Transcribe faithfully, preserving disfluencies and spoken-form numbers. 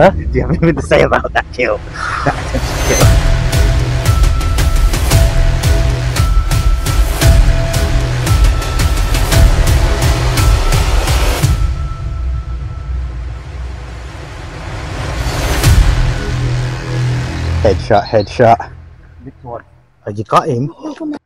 Huh? Do you have anything to say about that kill? That kill. Headshot, headshot. Which one? Oh, you got him?